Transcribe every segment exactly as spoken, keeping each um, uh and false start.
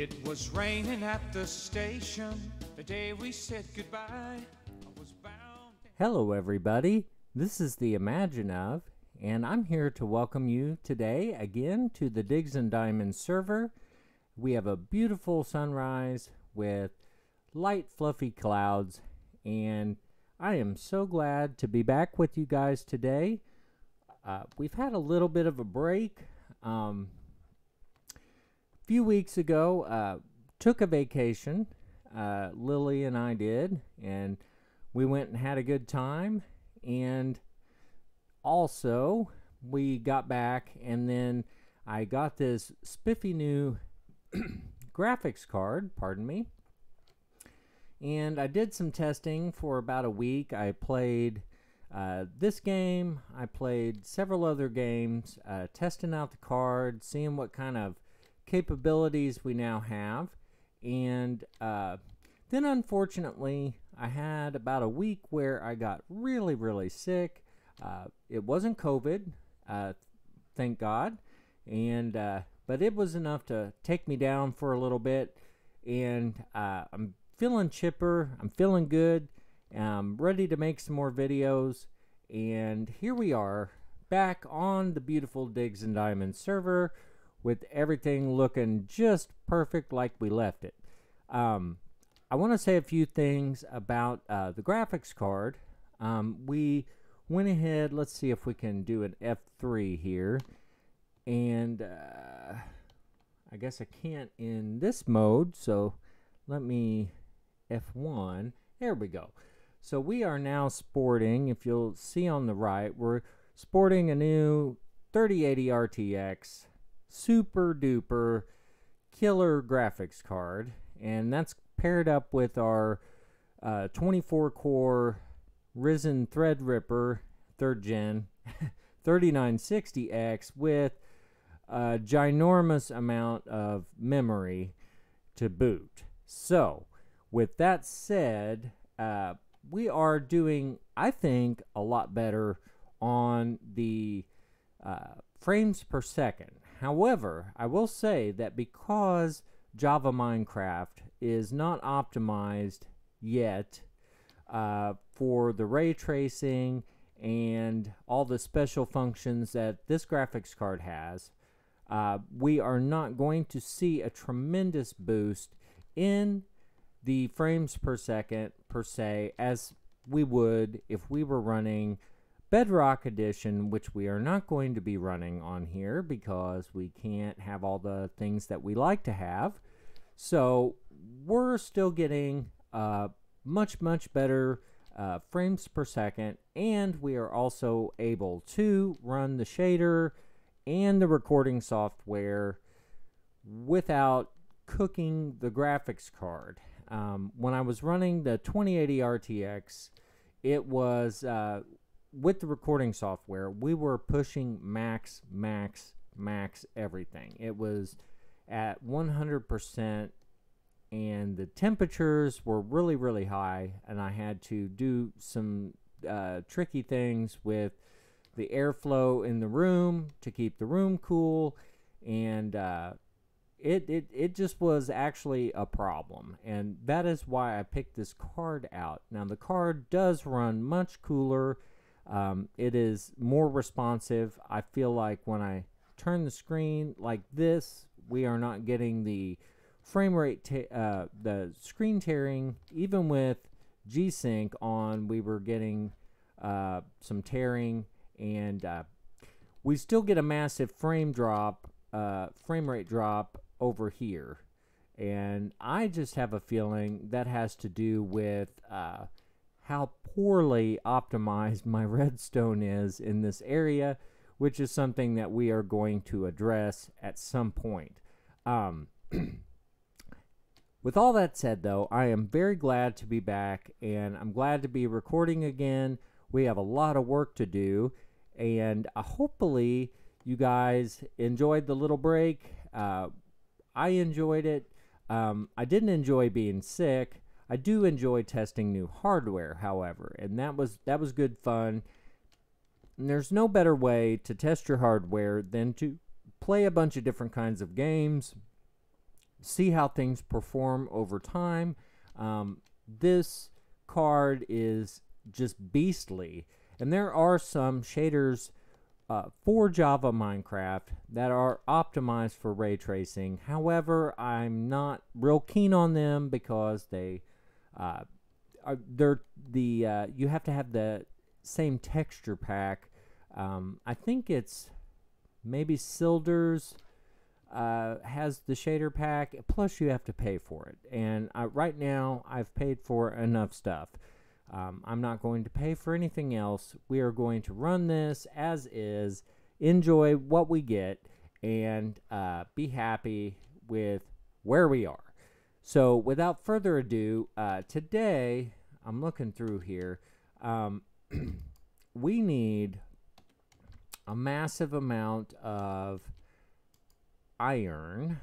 It was raining at the station the day we said goodbye. I was bound. Hello everybody, this is the Imagine Of, and I'm here to welcome you today again to the Digs and Diamonds server. We have a beautiful sunrise with light fluffy clouds, and I am so glad to be back with you guys today. Uh, we've had a little bit of a break. Um, a few weeks ago, uh, took a vacation. Uh, Lily and I did, and we went and had a good time. And also, we got back, and then I got this spiffy new graphics card, pardon me. And I did some testing for about a week. I played uh, this game. I played several other games, uh, testing out the card, seeing what kind of capabilities we now have. And uh, then unfortunately, I had about a week where I got really, really sick. Uh, it wasn't COVID, uh, thank God. And, uh, but it was enough to take me down for a little bit. And uh, I'm feeling chipper, I'm feeling good, I'm ready to make some more videos, and here we are back on the beautiful Digs and Diamonds server with everything looking just perfect like we left it. Um, I want to say a few things about uh, the graphics card. Um, we went ahead, let's see if we can do an F three here, and uh, I guess I can't in this mode, so let me F one, there we go. So we are now sporting, if you'll see on the right, we're sporting a new thirty eighty R T X super duper killer graphics card, and that's paired up with our uh, twenty-four core Ryzen Threadripper third gen thirty-nine sixty X with a ginormous amount of memory to boot. So with that said, uh, we are doing, I think, a lot better on the uh, frames per second. However, I will say that because Java Minecraft is not optimized yet uh, for the ray tracing and all the special functions that this graphics card has, uh, we are not going to see a tremendous boost in the frames per second per se as we would if we were running Bedrock Edition, which we are not going to be running on here because we can't have all the things that we like to have. So we're still getting uh, much much better uh, frames per second, and we are also able to run the shader and the recording software without cooking the graphics card. Um, when I was running the twenty eighty R T X, it was uh, with the recording software, we were pushing max, max, max everything. It was at one hundred percent, and the temperatures were really, really high, and I had to do some uh, tricky things with the airflow in the room to keep the room cool, and uh, It, it, it just was actually a problem, and that is why I picked this card out. Now, the card does run much cooler. Um, it is more responsive. I feel like when I turn the screen like this, we are not getting the frame rate, uh, the screen tearing. Even with G-Sync on, we were getting uh, some tearing, and uh, we still get a massive frame drop, uh, frame rate drop over here, and I just have a feeling that has to do with uh, how poorly optimized my redstone is in this area, which is something that we are going to address at some point. Um, with all that said though, I am very glad to be back, and I'm glad to be recording again. We have a lot of work to do, and uh, hopefully you guys enjoyed the little break. Uh, I enjoyed it. Um, I didn't enjoy being sick. I do enjoy testing new hardware, however, and that was that was good fun. And there's no better way to test your hardware than to play a bunch of different kinds of games, see how things perform over time. Um, this card is just beastly, and there are some shaders uh, for Java Minecraft that are optimized for ray tracing. However, I'm not real keen on them because they uh, are they're the uh, you have to have the same texture pack. Um, I think it's maybe Silder's uh, has the shader pack, plus you have to pay for it. And I, right now, I've paid for enough stuff. Um, I'm not going to pay for anything else. We are going to run this as is, enjoy what we get, and uh, be happy with where we are. So without further ado, uh, today, I'm looking through here, um, we need a massive amount of iron,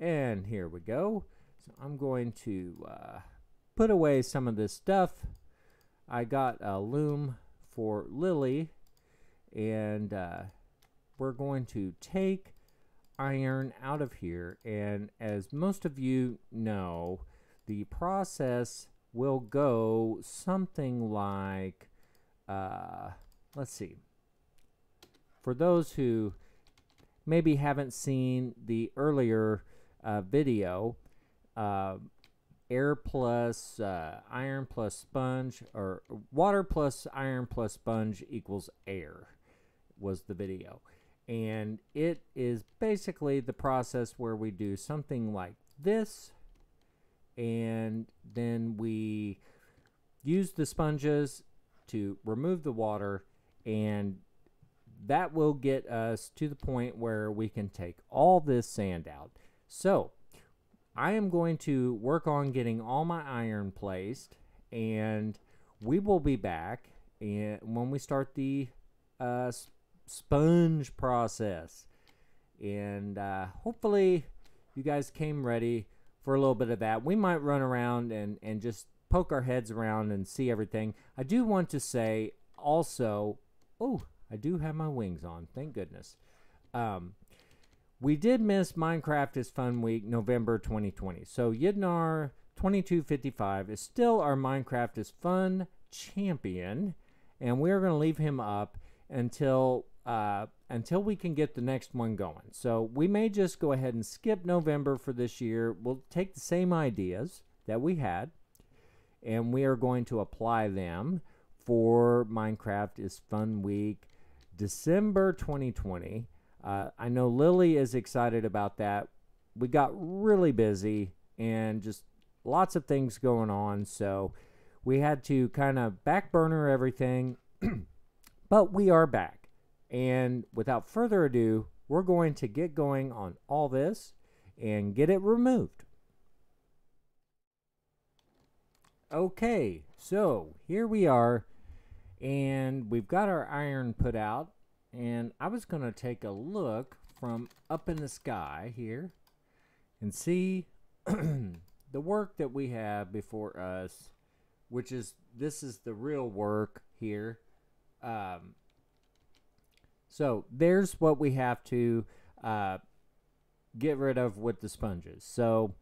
and here we go. So I'm going to uh, put away some of this stuff. I got a loom for Lily, and uh, we're going to take iron out of here, and as most of you know, the process will go something like uh, let's see. For those who maybe haven't seen the earlier uh, video, uh, air plus uh, iron plus sponge, or water plus iron plus sponge equals air, was the video. And it is basically the process where we do something like this, and then we use the sponges to remove the water, and that will get us to the point where we can take all this sand out. So I am going to work on getting all my iron placed, and we will be back and when we start the uh, sponge process. And uh, hopefully you guys came ready for a little bit of that. We might run around and, and just poke our heads around and see everything. I do want to say also, oh, I do have my wings on, thank goodness. Um, we did miss Minecraft is Fun Week, November twenty twenty. So Yidnar twenty-two fifty-five is still our Minecraft is Fun champion, and we're gonna leave him up until, uh, until we can get the next one going. So we may just go ahead and skip November for this year. We'll take the same ideas that we had, and we are going to apply them for Minecraft is Fun Week, December twenty twenty. Uh, I know Lily is excited about that. We got really busy and just lots of things going on, so we had to kind of back burner everything, but we are back. And without further ado, we're going to get going on all this and get it removed. Okay, so here we are, and we've got our iron put out, and I was going to take a look from up in the sky here and see the work that we have before us, which is, this is the real work here. Um, so there's what we have to uh, get rid of with the sponges. So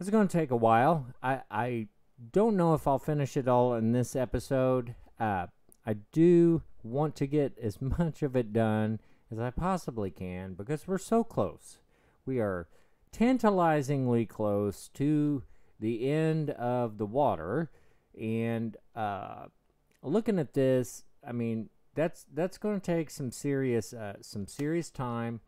it's going to take a while. I, I don't know if I'll finish it all in this episode. Uh, I do want to get as much of it done as I possibly can because we're so close. We are tantalizingly close to the end of the water, and uh, looking at this, I mean, that's that's going to take some serious uh, some serious time.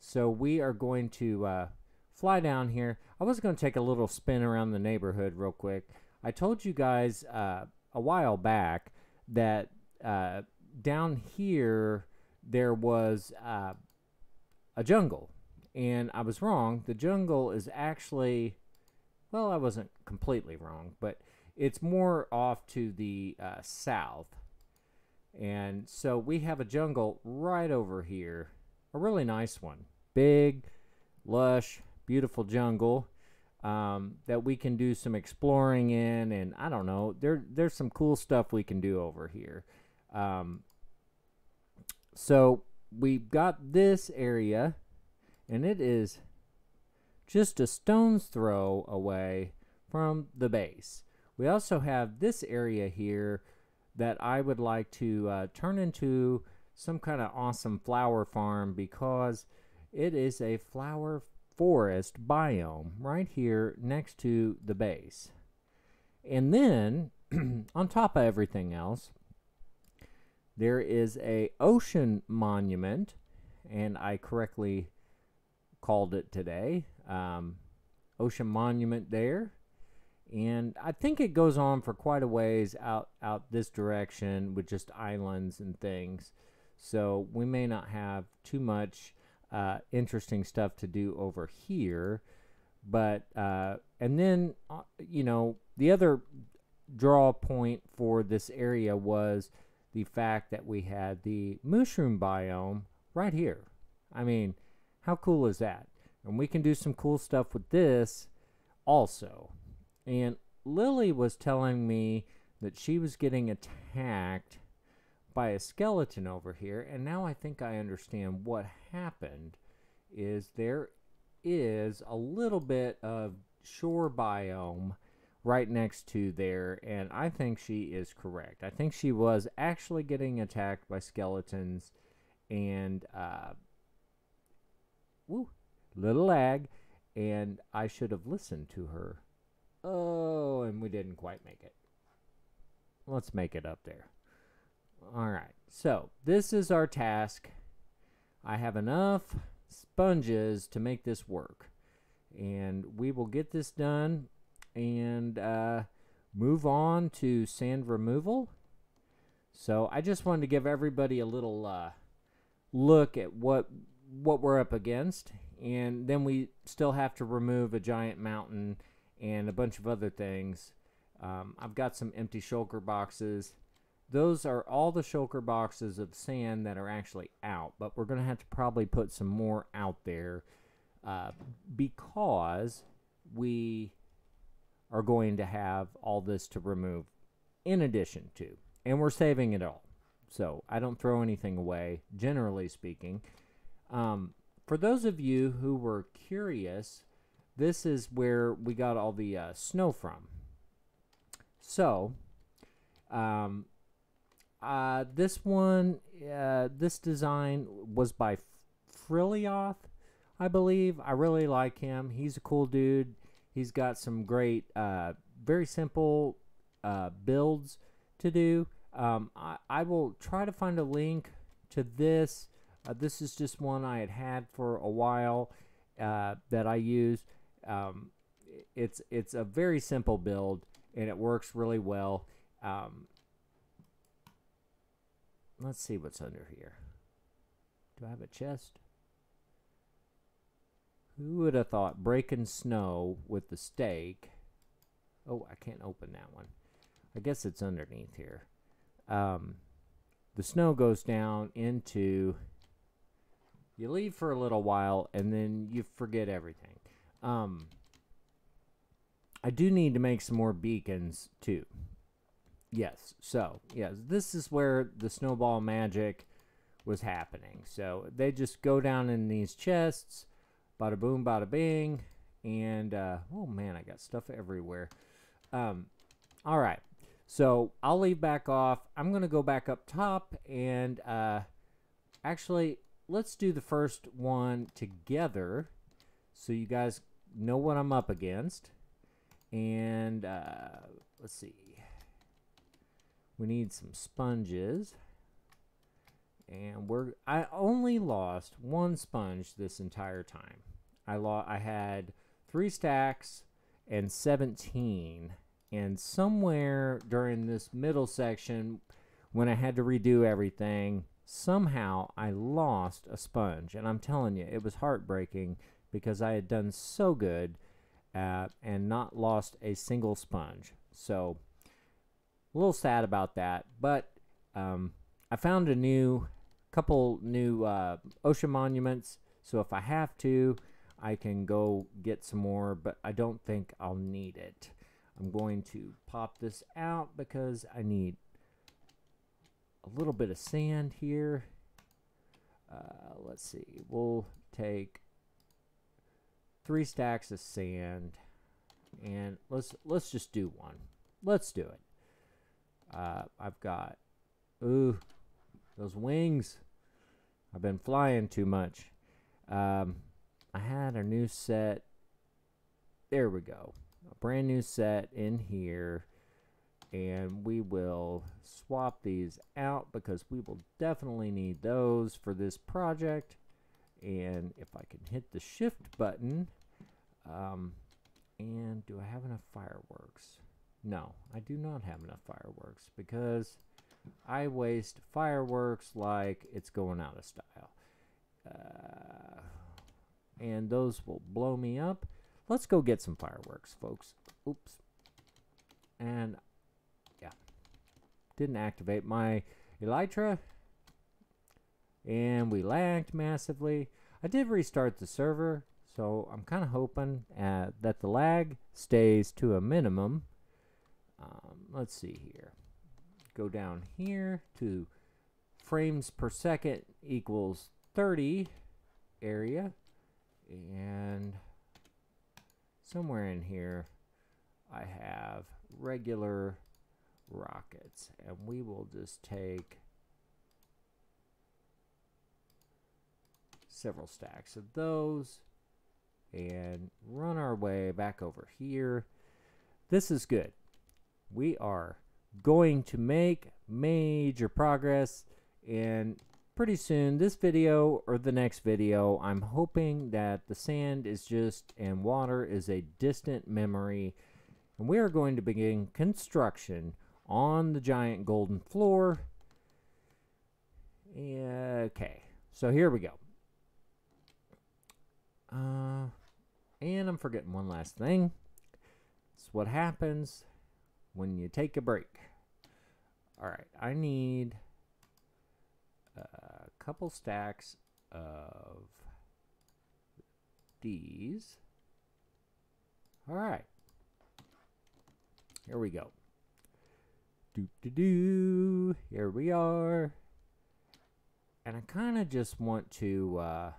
So we are going to uh, fly down here. I was going to take a little spin around the neighborhood real quick. I told you guys uh, a while back that uh, down here there was uh, a jungle, and I was wrong. The jungle is actually, well, I wasn't completely wrong, but it's more off to the uh, south. And so we have a jungle right over here, a really nice one, big, lush, beautiful jungle um, that we can do some exploring in, and I don't know, there there's some cool stuff we can do over here. Um, so we've got this area, and it is just a stone's throw away from the base. We also have this area here that I would like to uh, turn into some kind of awesome flower farm, because it is a flower forest biome right here next to the base. And then on top of everything else, there is a ocean monument, and I correctly called it today, um, ocean monument there. And I think it goes on for quite a ways out, out this direction with just islands and things. So we may not have too much uh, interesting stuff to do over here. But, uh, and then, uh, you know, the other draw point for this area was the fact that we had the mushroom biome right here. I mean, how cool is that? And we can do some cool stuff with this also. And Lily was telling me that she was getting attacked by a skeleton over here, and now I think I understand what happened. Is there is a little bit of shore biome right next to there, and I think she is correct. I think she was actually getting attacked by skeletons, and uh, woo, little lag, and I should have listened to her. Oh, and we didn't quite make it. Let's make it up there. All right, so this is our task. I have enough sponges to make this work, and we will get this done and uh, move on to sand removal. So I just wanted to give everybody a little uh, look at what what we're up against, and then we still have to remove a giant mountain and a bunch of other things. Um, I've got some empty shulker boxes. Those are all the shulker boxes of sand that are actually out, but we're gonna have to probably put some more out there uh, because we are going to have all this to remove in addition to, and we're saving it all. So I don't throw anything away, generally speaking. Um, for those of you who were curious, this is where we got all the uh, snow from. So, um, uh, this one, uh, this design was by Frilioth, I believe. I really like him. He's a cool dude. He's got some great, uh, very simple uh, builds to do. Um, I, I will try to find a link to this. Uh, this is just one I had had for a while uh, that I used. Um, it's it's a very simple build, and it works really well. Um, let's see what's under here. Do I have a chest? Who would have thought breaking snow with the stake? Oh, I can't open that one. I guess it's underneath here. Um, the snow goes down into... You leave for a little while, and then you forget everything. Um, I do need to make some more beacons, too. Yes, so, yes, this is where the snowball magic was happening. So, they just go down in these chests, bada boom, bada bing, and, uh, oh man, I got stuff everywhere. Um, all right, so I'll leave back off. I'm going to go back up top, and uh, actually, let's do the first one together so you guys know what I'm up against. And uh, let's see. We need some sponges. And we're I only lost one sponge this entire time. I lo I had three stacks and seventeen. And somewhere during this middle section when I had to redo everything, somehow I lost a sponge, and I'm telling you, it was heartbreaking because I had done so good uh, and not lost a single sponge. So a little sad about that, but um, I found a new couple new uh, ocean monuments, so if I have to, I can go get some more, but I don't think I'll need it. I'm going to pop this out because I need a little bit of sand here. Uh, let's see, we'll take three stacks of sand, and let's let's just do one. Let's do it. Uh, I've got, ooh, those wings. I've been flying too much. Um, I had a new set. There we go. A brand new set in here. And we will swap these out because we will definitely need those for this project. And if I can hit the shift button. Um, and do I have enough fireworks? No, I do not have enough fireworks because I waste fireworks like it's going out of style. Uh, and those will blow me up. Let's go get some fireworks, folks. Oops. And yeah, didn't activate my Elytra. And we lagged massively. I did restart the server, so I'm kind of hoping uh, that the lag stays to a minimum. Um, let's see here. Go down here to frames per second equals thirty area, and somewhere in here I have regular rockets, and we will just take several stacks of those and run our way back over here. This is good. We are going to make major progress, and pretty soon, this video or the next video, I'm hoping that the sand is just and water is a distant memory, and we are going to begin construction on the giant golden floor. Okay, so here we go. Uh, and I'm forgetting one last thing. It's what happens when you take a break. Alright, I need a couple stacks of these. Alright. Here we go. Do do do. Here we are. And I kind of just want to, uh,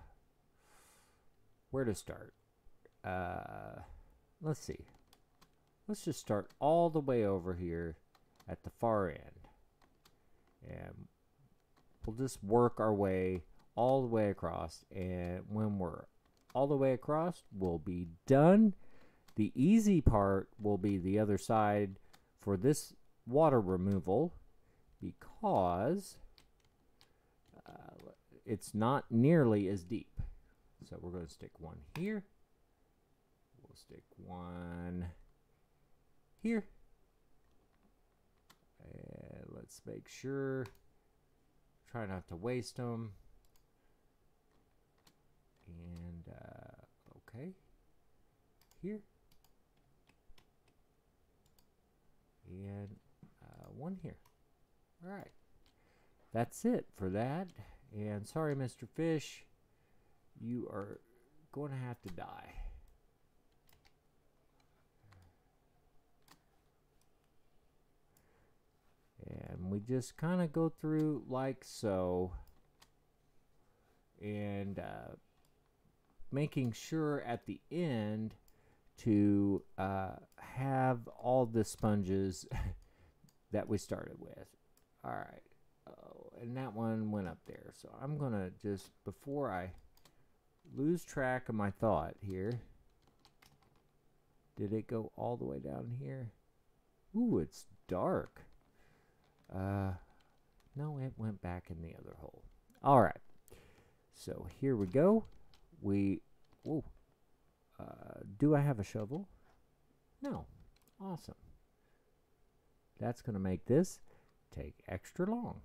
where to start? Uh, let's see. Let's just start all the way over here at the far end. And we'll just work our way all the way across. And when we're all the way across, we'll be done. The easy part will be the other side for this water removal, because uh, it's not nearly as deep. So we're going to stick one here. We'll stick one here, and let's make sure, try not to waste them, and uh, okay, here, and uh, one here. All right, that's it for that, and sorry, Mister Fish, you are going to have to die. And we just kind of go through like so, and uh, making sure at the end to uh, have all the sponges that we started with. All right, oh, and that one went up there. So I'm gonna just, before I lose track of my thought here, did it go all the way down here? Ooh, it's dark. Uh, no, it went back in the other hole. All right, so here we go. We, whoa, uh, do I have a shovel? No, awesome. That's gonna make this take extra long.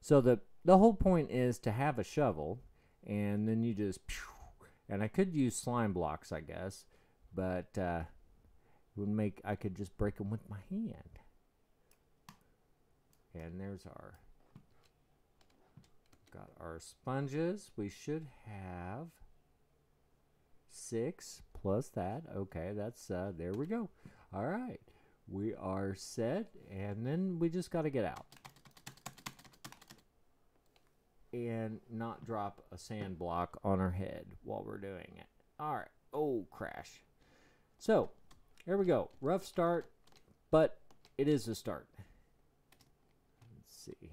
So the, the whole point is to have a shovel, and then you just, and I could use slime blocks, I guess, but uh, it would make, I could just break them with my hand. And there's our, got our sponges. We should have six plus that. Okay, that's, uh, there we go. All right, we are set. And then we just got to get out. and not drop a sand block on our head while we're doing it. All right. Oh, crash. So here we go. Rough start, but it is a start. Let's see.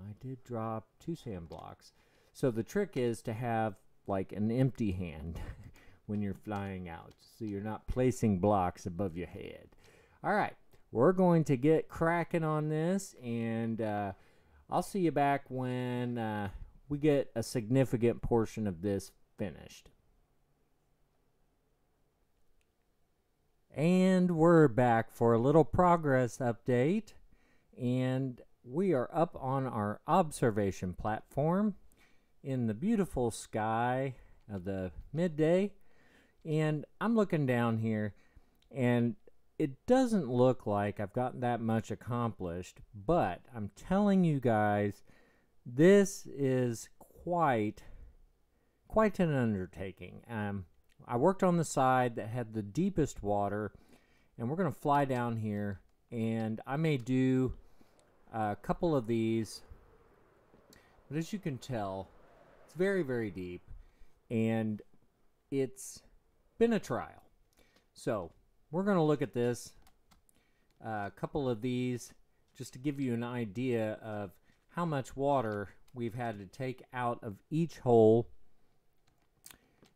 I did drop two sand blocks. So the trick is to have like an empty hand when you're flying out, so you're not placing blocks above your head. All right. We're going to get cracking on this, and uh, I'll see you back when uh, we get a significant portion of this finished. And we're back for a little progress update, and we are up on our observation platform in the beautiful sky of the midday, and I'm looking down here, and it doesn't look like I've gotten that much accomplished, but I'm telling you guys, this is quite quite an undertaking. Um, I worked on the side that had the deepest water, and we're going to fly down here, and I may do a couple of these, but as you can tell, it's very, very deep, and it's been a trial. So we're going to look at this, a uh, couple of these, just to give you an idea of how much water we've had to take out of each hole.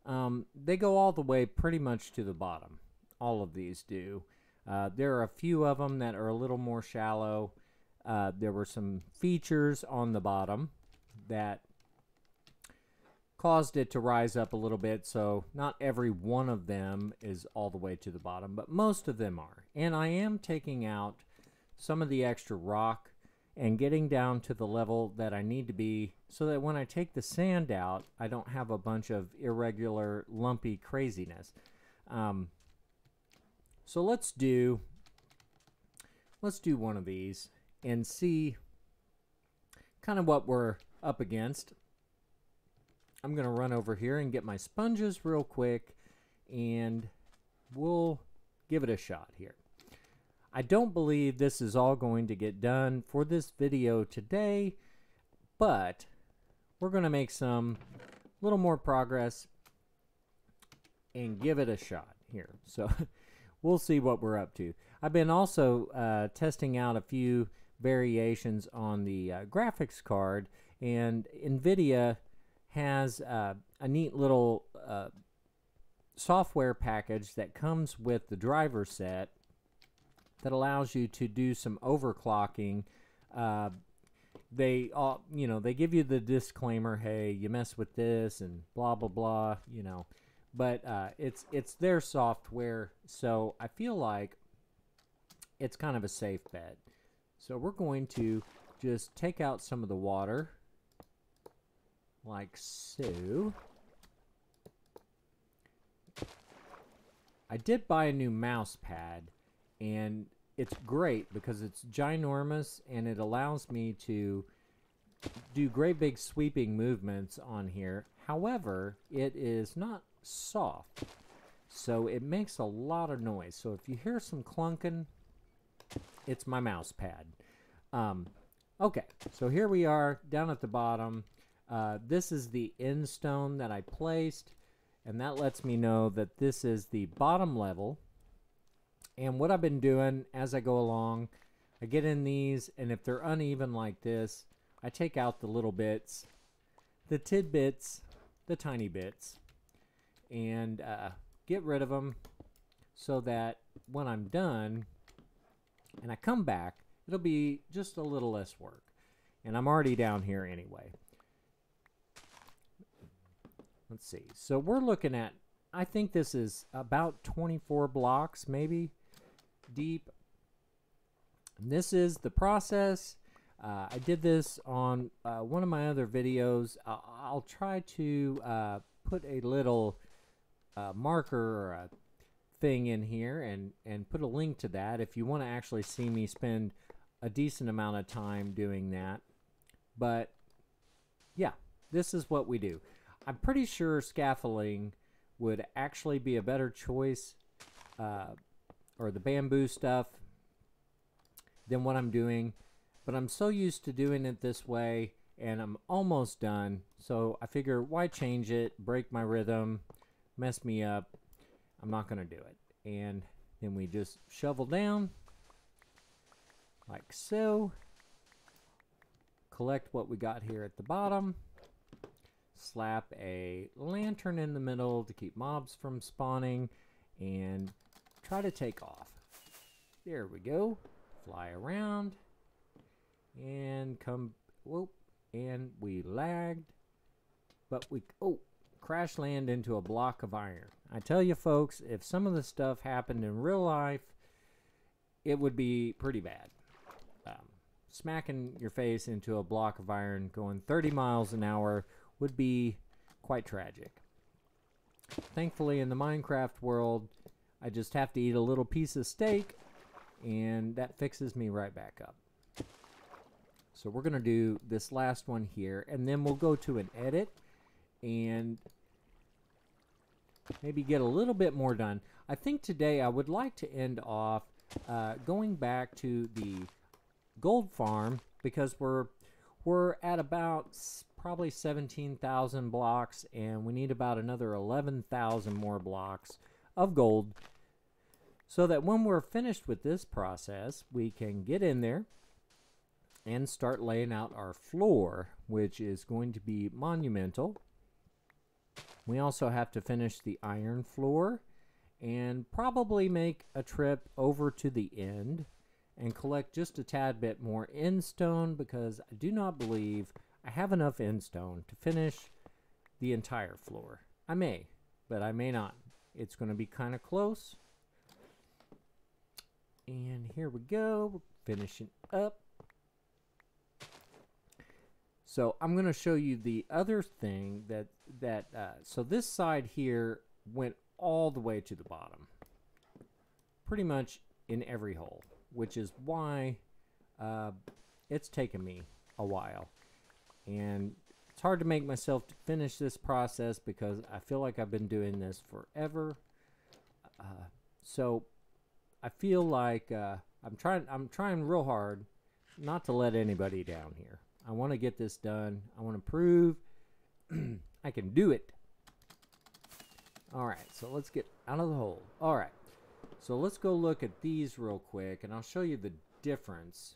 Um, they go all the way pretty much to the bottom. All of these do. Uh, there are a few of them that are a little more shallow. Uh, there were some features on the bottom that caused it to rise up a little bit, so not every one of them is all the way to the bottom, but most of them are. And I am taking out some of the extra rock and getting down to the level that I need to be, so that when I take the sand out, I don't have a bunch of irregular, lumpy craziness. Um, so let's do, let's do one of these and see kind of what we're up against. I'm going to run over here and get my sponges real quick, and we'll give it a shot here. I don't believe this is all going to get done for this video today, but we're going to make some little more progress and give it a shot here. So we'll see what we're up to. I've been also uh, testing out a few variations on the uh, graphics card, and NVIDIA has uh, a neat little uh, software package that comes with the driver set that allows you to do some overclocking. Uh, they, all, you know, they give you the disclaimer, hey, you mess with this and blah blah blah, you know. But uh, it's it's their software, so I feel like it's kind of a safe bet. So we're going to just take out some of the water. Like so. I did buy a new mouse pad, and it's great because it's ginormous and it allows me to do great big sweeping movements on here. However, it is not soft, so it makes a lot of noise. So if you hear some clunking, it's my mouse pad. Um, okay, so here we are down at the bottom. Uh, this is the end stone that I placed, and that lets me know that this is the bottom level. And what I've been doing as I go along, I get in these, and if they're uneven like this, I take out the little bits, the tidbits, the tiny bits, and uh, get rid of them, so that when I'm done and I come back, it'll be just a little less work. And I'm already down here anyway. Let's see. So we're looking at, I think this is about twenty-four blocks, maybe, deep. And this is the process. Uh, I did this on uh, one of my other videos. I'll, I'll try to uh, put a little uh, marker or a thing in here and, and put a link to that if you want to actually see me spend a decent amount of time doing that. But, yeah, this is what we do. I'm pretty sure scaffolding would actually be a better choice, uh, or the bamboo stuff, than what I'm doing. But I'm so used to doing it this way, and I'm almost done. So I figure, why change it, break my rhythm, mess me up? I'm not gonna do it. And then we just shovel down like so, collect what we got here at the bottom, slap a lantern in the middle to keep mobs from spawning, and try to take off. There we go. Fly around and come, whoop, and we lagged, but we, oh, crash land into a block of iron. I tell you folks, if some of the stuff happened in real life, it would be pretty bad. Um, smacking your face into a block of iron going thirty miles an hour would be quite tragic. Thankfully, in the Minecraft world, I just have to eat a little piece of steak and that fixes me right back up. So we're gonna do this last one here, and then we'll go to an edit and maybe get a little bit more done. I think today I would like to end off uh, going back to the gold farm, because we're we're at about probably seventeen thousand blocks, and we need about another eleven thousand more blocks of gold, so that when we're finished with this process, we can get in there and start laying out our floor, which is going to be monumental. We also have to finish the iron floor and probably make a trip over to the end and collect just a tad bit more end stone, because I do not believe I have enough end stone to finish the entire floor. I may, but I may not. It's going to be kind of close. And here we go, finishing up. So I'm going to show you the other thing that, that uh, so this side here went all the way to the bottom, pretty much in every hole, which is why uh, it's taken me a while. And it's hard to make myself finish this process because I feel like I've been doing this forever. Uh, so I feel like uh, I'm trying, I'm trying real hard not to let anybody down here. I want to get this done. I want to prove I can do it. All right, so let's get out of the hole. All right, so let's go look at these real quick, and I'll show you the difference.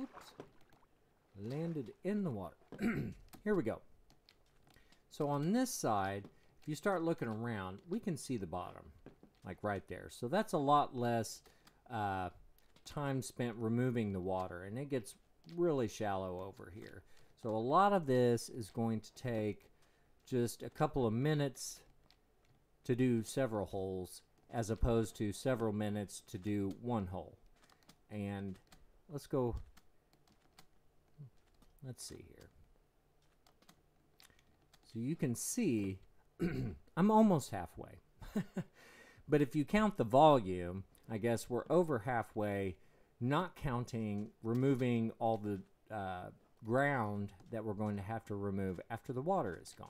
Oops, landed in the water. Here we go. So on this side, if you start looking around, we can see the bottom, like right there. So that's a lot less uh, time spent removing the water, and it gets really shallow over here. So a lot of this is going to take just a couple of minutes to do several holes, as opposed to several minutes to do one hole. And let's go, let's see here. So you can see I'm almost halfway. But if you count the volume, I guess we're over halfway, not counting removing all the uh, ground that we're going to have to remove after the water is gone.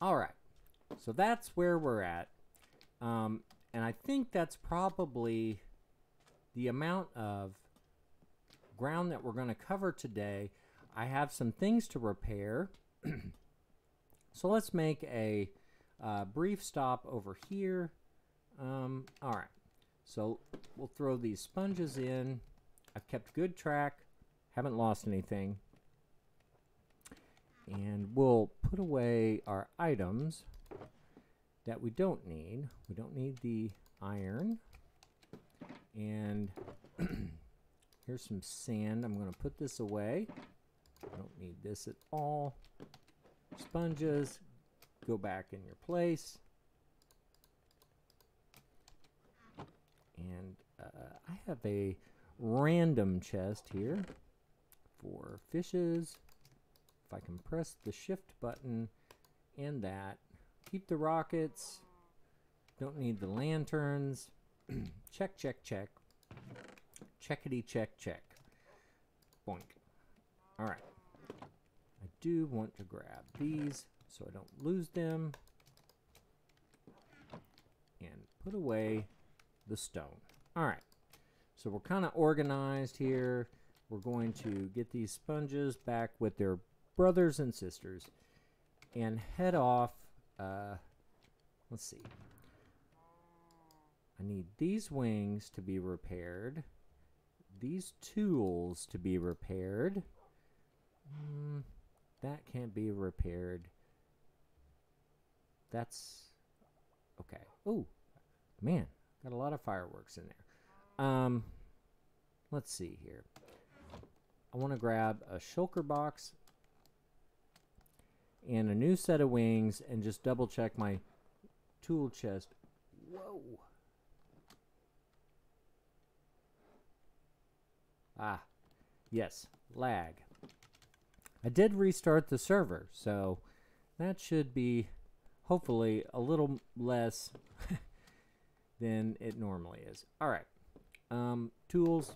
All right, so that's where we're at. Um, and I think that's probably the amount of ground that we're going to cover today. I have some things to repair. So let's make a uh, brief stop over here. Um, all right, so we'll throw these sponges in. I've kept good track, haven't lost anything. And we'll put away our items that we don't need. We don't need the iron. And here's some sand. I'm going to put this away. I don't need this at all. Sponges, go back in your place. And uh, I have a random chest here for fishes. If I can press the shift button and that. Keep the rockets. Don't need the lanterns. Check, check, check. Checkity, check, check. Boink. All right. I do want to grab these so I don't lose them. And put away the stone. All right. So we're kind of organized here. we're going to get these sponges back with their brothers and sisters and head off. Uh, let's see. I need these wings to be repaired. These tools to be repaired. Mm, that can't be repaired. That's okay. Oh, man. Got a lot of fireworks in there. Um, let's see here. I want to grab a shulker box and a new set of wings and just double check my tool chest. Whoa. Ah, yes, lag. I did restart the server, so that should be hopefully a little less than it normally is. All right, um, tools.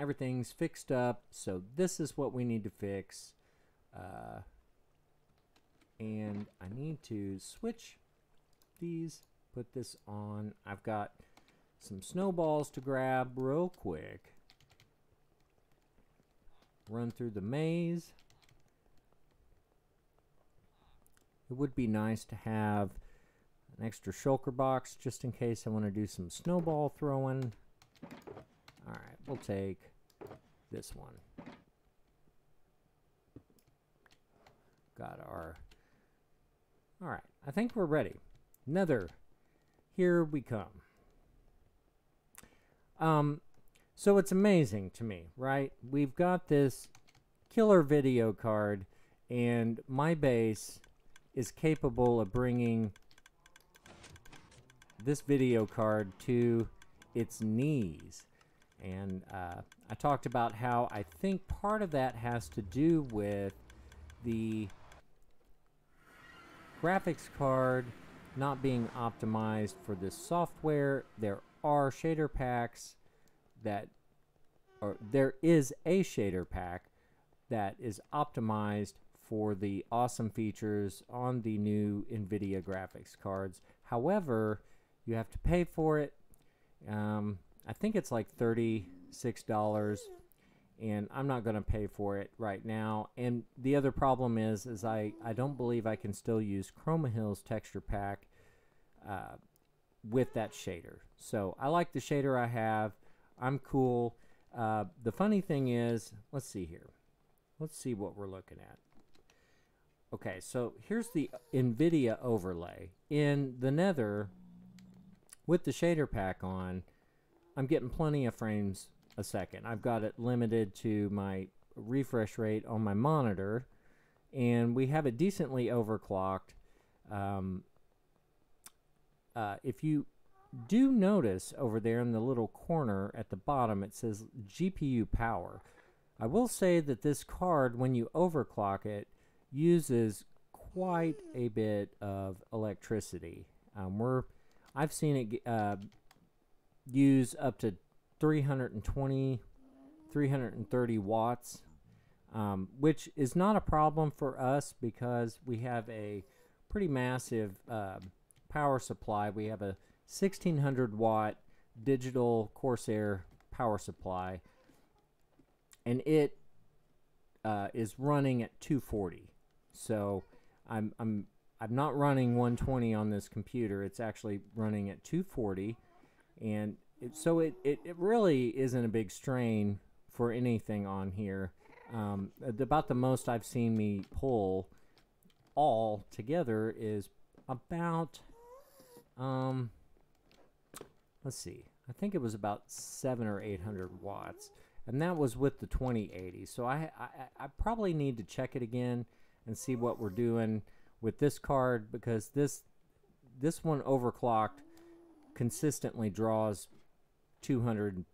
Everything's fixed up, so this is what we need to fix. Uh, and I need to switch these, put this on. I've got some snowballs to grab real quick. Run through the maze. It would be nice to have an extra shulker box just in case I want to do some snowball throwing. All right, we'll take this one. Got our... All right, I think we're ready. Nether, here we come. Um, so it's amazing to me, right? We've got this killer video card, and my base is capable of bringing this video card to its knees. And uh, I talked about how I think part of that has to do with the graphics card not being optimized for this software. There are shader packs that, or there is a shader pack that is optimized for the awesome features on the new NVIDIA graphics cards. However, you have to pay for it. Um, I think it's like thirty-six dollars, and I'm not going to pay for it right now. And the other problem is, is I, I don't believe I can still use Chroma Hill's texture pack uh, with that shader. So I like the shader I have. I'm cool. Uh, the funny thing is, let's see here. Let's see what we're looking at. Okay, so here's the NVIDIA overlay. In the Nether, with the shader pack on, I'm getting plenty of frames a second. I've got it limited to my refresh rate on my monitor, and we have it decently overclocked. Um, uh, if you do notice over there in the little corner at the bottom, it says G P U power. I will say that this card, when you overclock it, uses quite a bit of electricity. Um, we're, I've seen it get, uh, use up to three hundred twenty, three hundred thirty watts, um, which is not a problem for us because we have a pretty massive uh, power supply. We have a sixteen hundred watt digital Corsair power supply, and it uh, is running at two forty. So I'm, I'm, I'm not running one twenty on this computer. It's actually running at two forty. And it, so it, it, it really isn't a big strain for anything on here. Um, about the most I've seen me pull all together is about, um, let's see, I think it was about seven or eight hundred watts. And that was with the twenty eighty. So I, I, I probably need to check it again and see what we're doing with this card, because this, this one overclocked consistently draws two hundred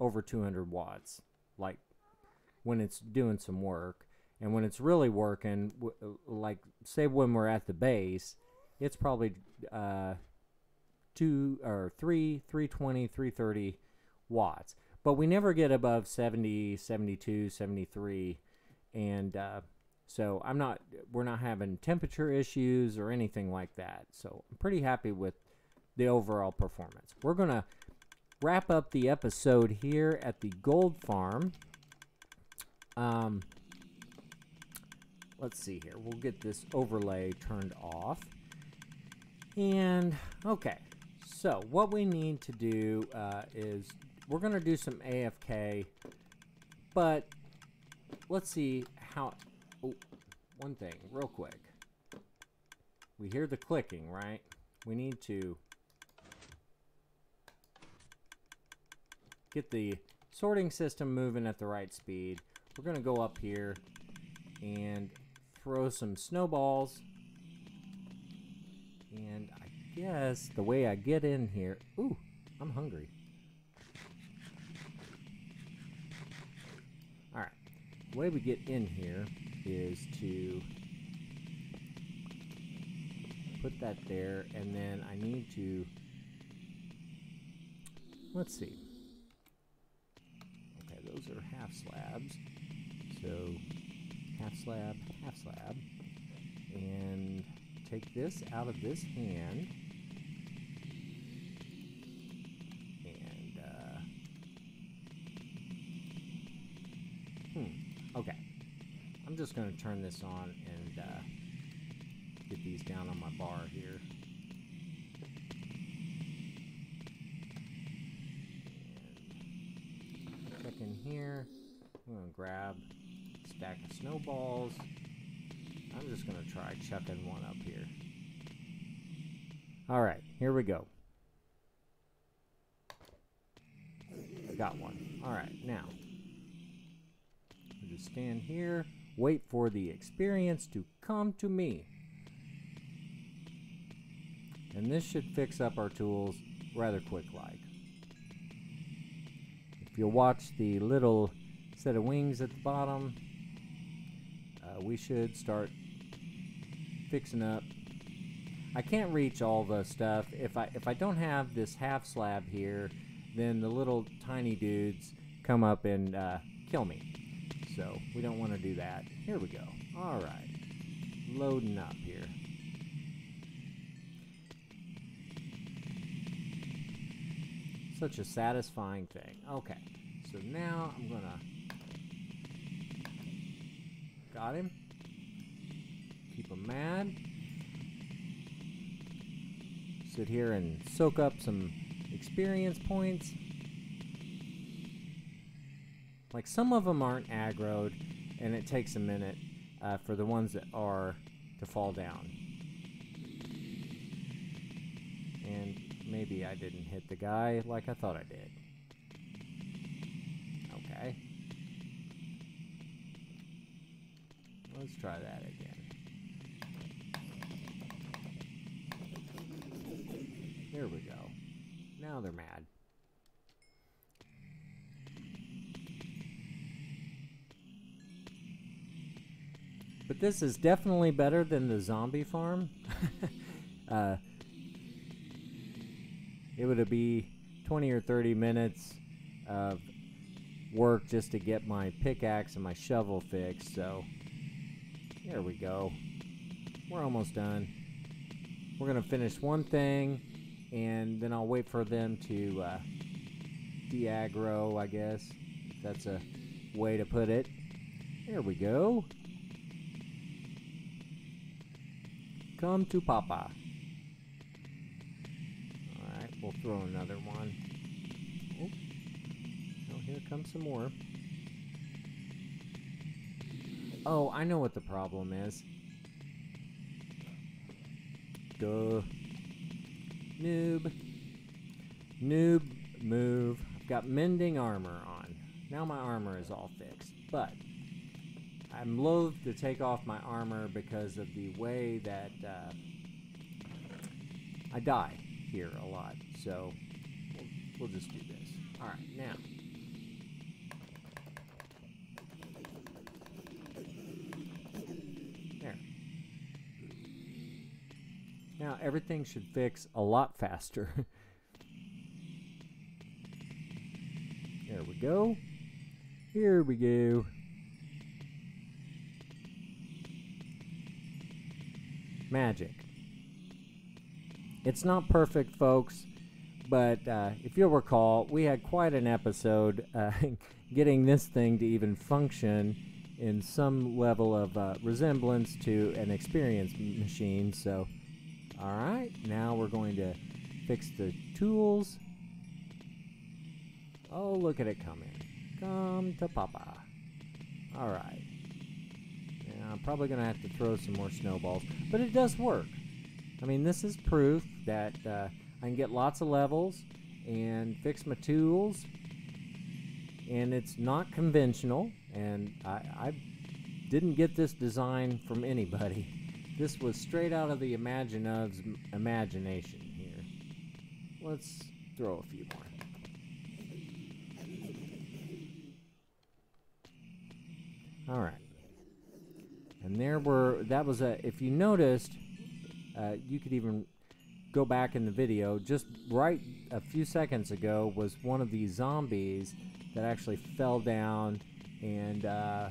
over two hundred watts, like when it's doing some work. And when it's really working, w like say when we're at the base, it's probably uh, two or three, three twenty, three thirty watts, but we never get above seventy, seventy-two, seventy-three. And uh, so I'm not, we're not having temperature issues or anything like that. So I'm pretty happy with the overall performance. We're gonna wrap up the episode here at the gold farm. Um, let's see here. We'll get this overlay turned off. And, okay. So, what we need to do uh, is we're going to do some A F K, but let's see how... Oh, one thing, real quick. We hear the clicking, right? We need to get the sorting system moving at the right speed. We're going to go up here and throw some snowballs. And I guess the way I get in here... Ooh, I'm hungry. Alright, the way we get in here is to put that there, and then I need to... Let's see. Okay, those are half slabs. So, half slab, half slab. And take this out of this hand. And, uh... Hmm, okay. I'm just going to turn this on and, uh... get these down on my bar here. And check in here. I'm gonna grab a stack of snowballs. I'm just gonna try chucking one up here. All right, here we go. I got one. All right, now just stand here, wait for the experience to come to me. And this should fix up our tools rather quick-like. If you'll watch the little set of wings at the bottom, uh, we should start fixing up. I can't reach all the stuff. If I, if I don't have this half slab here, then the little tiny dudes come up and uh, kill me. So we don't want to do that. Here we go. All right. Loading up here. Such a satisfying thing. Okay, so now I'm gonna... Got him. Keep him mad. Sit here and soak up some experience points. Like, some of them aren't aggroed, and it takes a minute uh, for the ones that are to fall down. And maybe I didn't hit the guy like I thought I did. Okay. Let's try that again. There we go. Now they're mad. But this is definitely better than the zombie farm. uh... It would be twenty or thirty minutes of work just to get my pickaxe and my shovel fixed. So there we go. We're almost done. We're going to finish one thing, and then I'll wait for them to uh, de-aggro, I guess. If that's a way to put it. There we go. Come to Papa. We'll throw another one. Oh, oh, here comes some more. Oh, I know what the problem is. Duh. Noob. Noob move. I've got mending armor on. Now my armor is all fixed, but I'm loath to take off my armor because of the way that uh, I die here a lot. So we'll, we'll just do this. All right, now there. Now everything should fix a lot faster. There we go. Here we go. Magic. It's not perfect, folks, But uh, if you'll recall, we had quite an episode uh, getting this thing to even function in some level of uh, resemblance to an Experience machine. So, all right, now we're going to fix the tools. Oh, look at it coming. Come to Papa. All right. Now, I'm probably going to have to throw some more snowballs, but it does work. I mean, this is proof that uh, I can get lots of levels and fix my tools, and it's not conventional, and I, I didn't get this design from anybody. This was straight out of the Imaginov's imagination here. Let's throw a few more. All right, and there were, that was a, if you noticed, uh, you could even go back in the video, just right a few seconds ago was one of these zombies that actually fell down, and uh,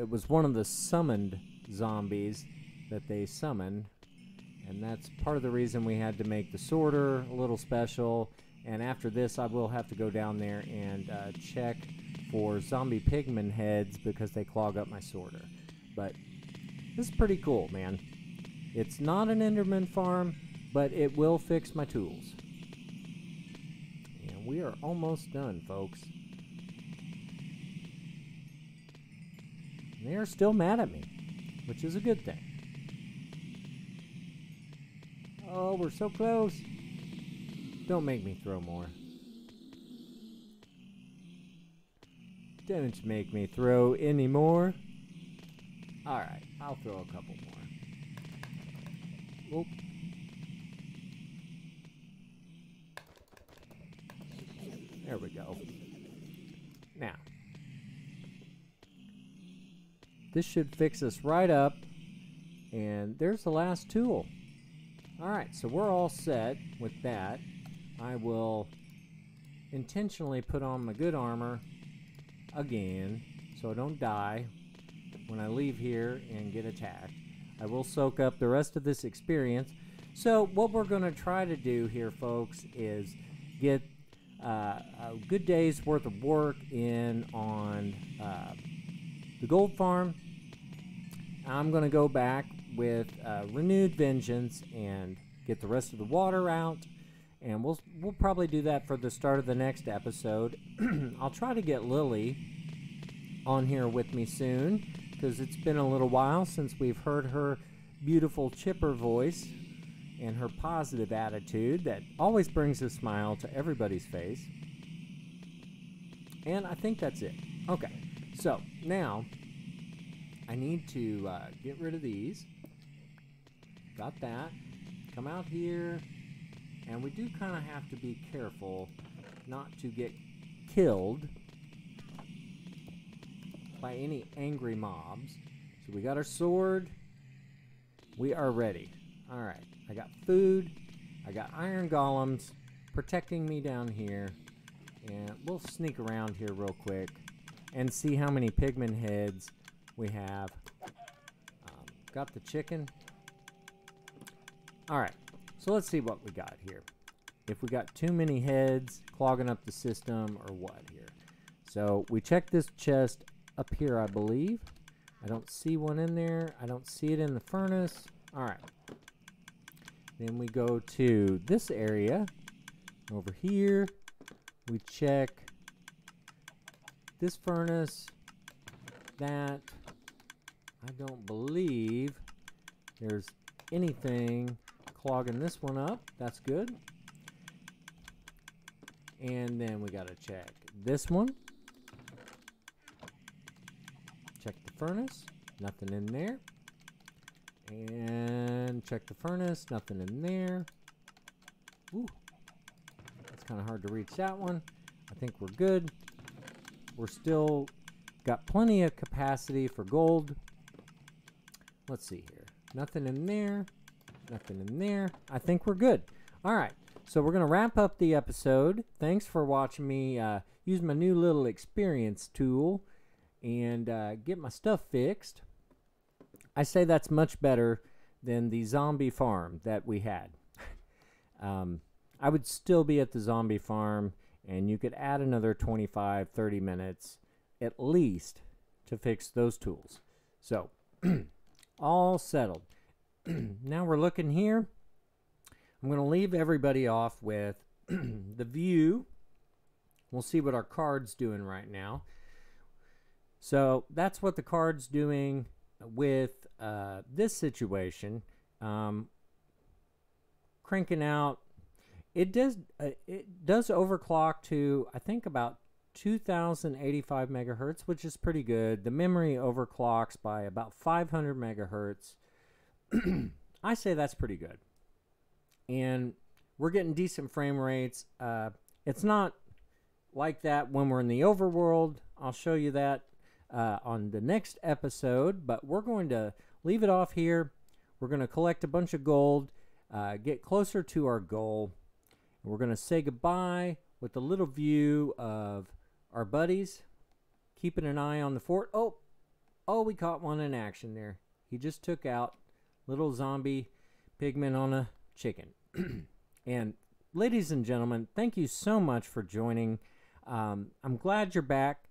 it was one of the summoned zombies that they summoned, and that's part of the reason we had to make the sorter a little special. And after this, I will have to go down there and uh, check for zombie pigman heads because they clog up my sorter. But this is pretty cool, man. It's not an Enderman farm, but it will fix my tools. And we are almost done, folks. And they are still mad at me, which is a good thing. Oh, we're so close. Don't make me throw more. Don't make me throw any more. All right, I'll throw a couple more. Oop. There we go. Now, this should fix us right up. And there's the last tool. All right, so we're all set with that. I will intentionally put on my good armor again, so I don't die when I leave here and get attacked. I will soak up the rest of this experience. So what we're going to try to do here, folks, is get uh, a good day's worth of work in on uh, the gold farm. I'm going to go back with uh, renewed vengeance and get the rest of the water out. And we'll, we'll probably do that for the start of the next episode. I'll try to get Lily on here with me soon, because it's been a little while since we've heard her beautiful chipper voice and her positive attitude that always brings a smile to everybody's face. And I think that's it. Okay, so now I need to uh, get rid of these. Got that. Come out here. And we do kind of have to be careful not to get killed by any angry mobs. So we got our sword. We are ready. All right. I got food. I got iron golems protecting me down here. And we'll sneak around here real quick and see how many pigman heads we have. Um, got the chicken. All right. So let's see what we got here. If we got too many heads clogging up the system or what here. So we checked this chest up here, I believe. I don't see one in there. I don't see it in the furnace. All right. Then we go to this area over here. We check this furnace, that. I don't believe there's anything clogging this one up. That's good. And then we gotta check this one. Check the furnace. Nothing in there. And check the furnace. Nothing in there. Ooh. It's kind of hard to reach that one. I think we're good. We're still got plenty of capacity for gold. Let's see here. Nothing in there. Nothing in there. I think we're good. All right. So we're going to wrap up the episode. Thanks for watching me uh, use my new little experience tool and uh, get my stuff fixed. I say that's much better than the zombie farm that we had. um, I would still be at the zombie farm, and you could add another twenty-five, thirty minutes at least to fix those tools. So all settled. Now we're looking here. I'm going to leave everybody off with the view. We'll see what our card's doing right now. So that's what the card's doing with uh, this situation. Um, cranking out, it does uh, it does overclock to, I think, about two thousand eighty-five megahertz, which is pretty good. The memory overclocks by about five hundred megahertz. I say that's pretty good, and we're getting decent frame rates. Uh, it's not like that when we're in the overworld. I'll show you that uh, on the next episode, but we're going to leave it off here. We're going to collect a bunch of gold, uh, get closer to our goal, and we're going to say goodbye with a little view of our buddies, keeping an eye on the fort. Oh, oh, we caught one in action there. He just took out little zombie pigman on a chicken. And ladies and gentlemen, thank you so much for joining. Um, I'm glad you're back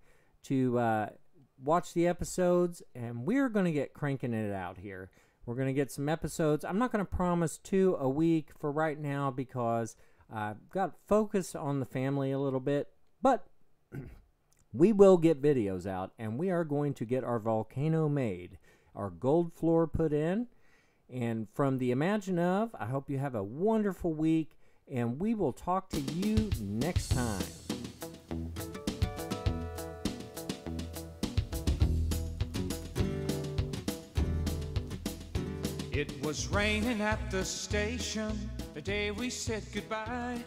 to uh, watch the episodes, and we're going to get cranking it out here. We're going to get some episodes. I'm not going to promise two a week for right now because I've got to focus on the family a little bit, but we will get videos out, and we are going to get our volcano made, our gold floor put in. And from the Imagine Of, I hope you have a wonderful week, and we will talk to you next time. It was raining at the station the day we said goodbye.